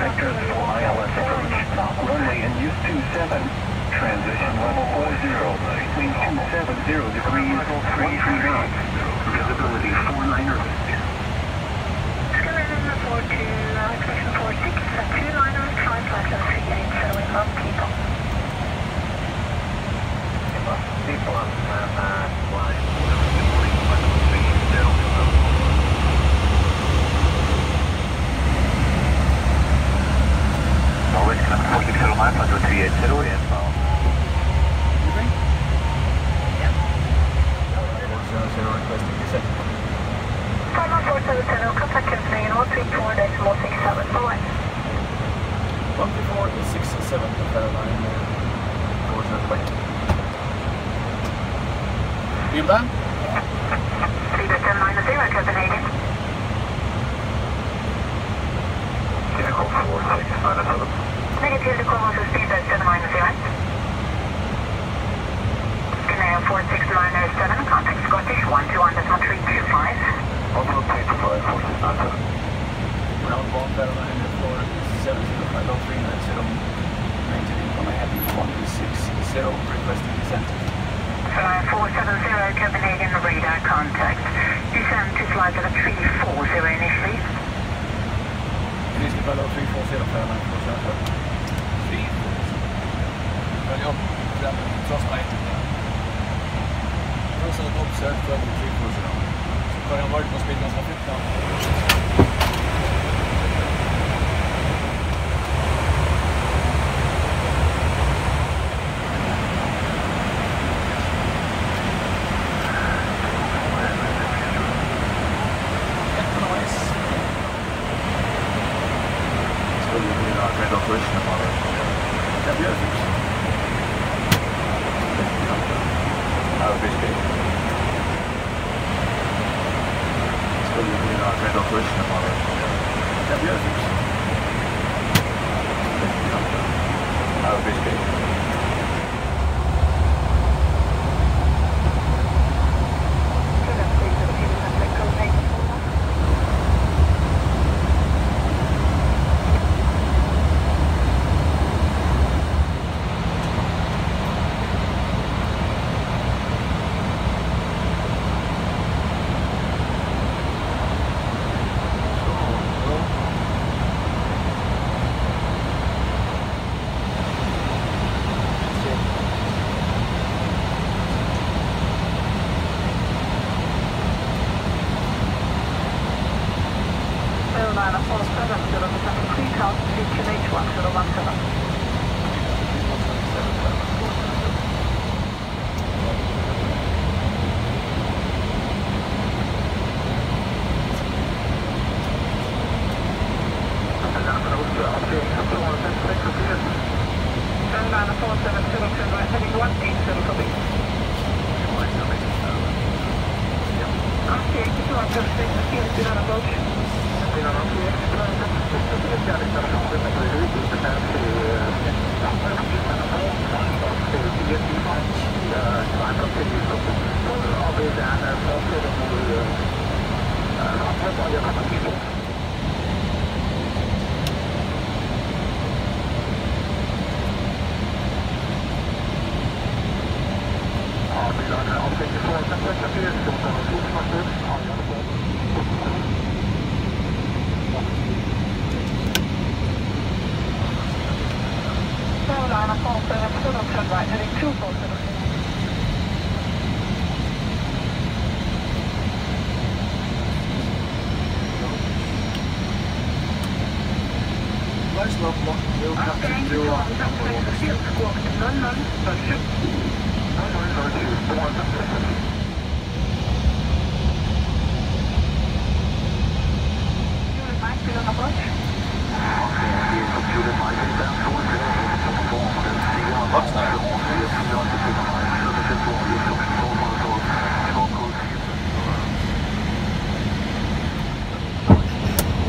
vectors for ILS approach. Runway in use 27. Transition level 40. Wind 270 degrees. 130 knots. Visibility 49 knots. Skeleton 42, section 46, 29 knots. 55038. Showing up people. People on flying. Always coming 4609, 12380 inbound. You think? Yeah. 0 requesting descent. 51470, contact company 034.167, bye-bye. 134.67, the Fairline, doors are quick. Inbound? 3.1090, Copenhagen. Vehicle 4697. Negative, the call to speed at 7-0. Scenario 46907, contact Scottish 121.1325. Overall, 3254697. Roundbound, Carolina, 4705390. 19.160, requesting descent. Scenario 470, Copenhagen, radar contact. Descent to flight level 340 initially. Please be below 340, Carolina, 470. Up, trust my also observed 23 cruiser now. So carry on word, must be done for 50 now. So you need a great operation about it. Yeah.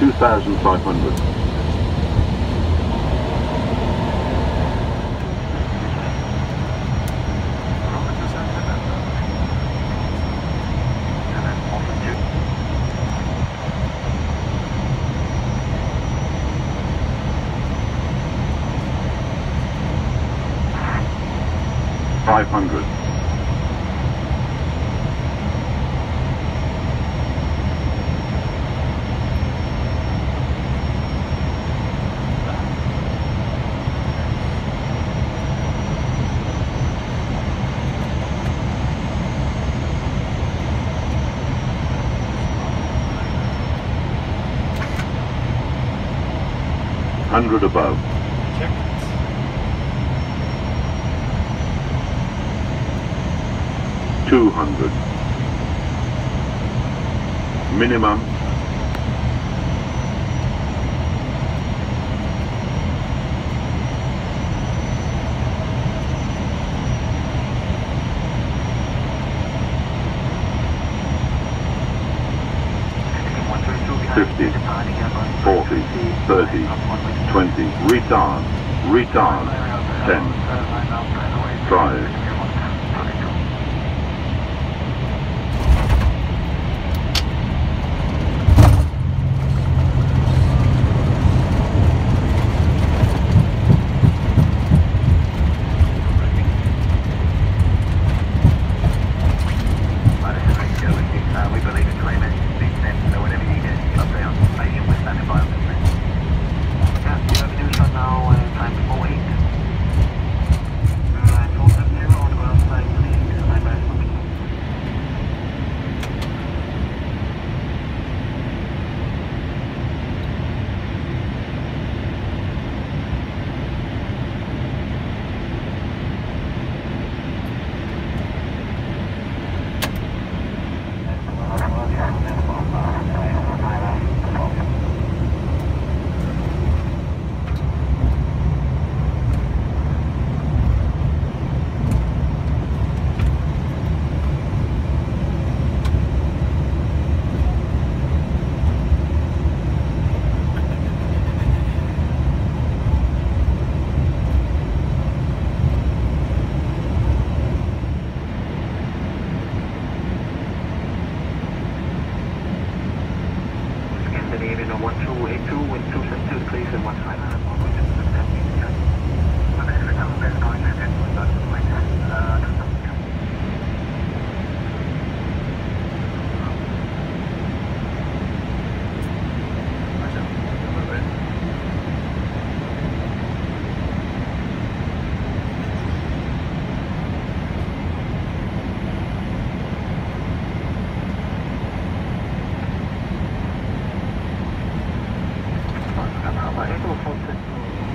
$2,500. 500. Above. Check. 200. Minimum. 50, 40, 30, 20, return, 10, drive. 1282, please, and 15. Thank you.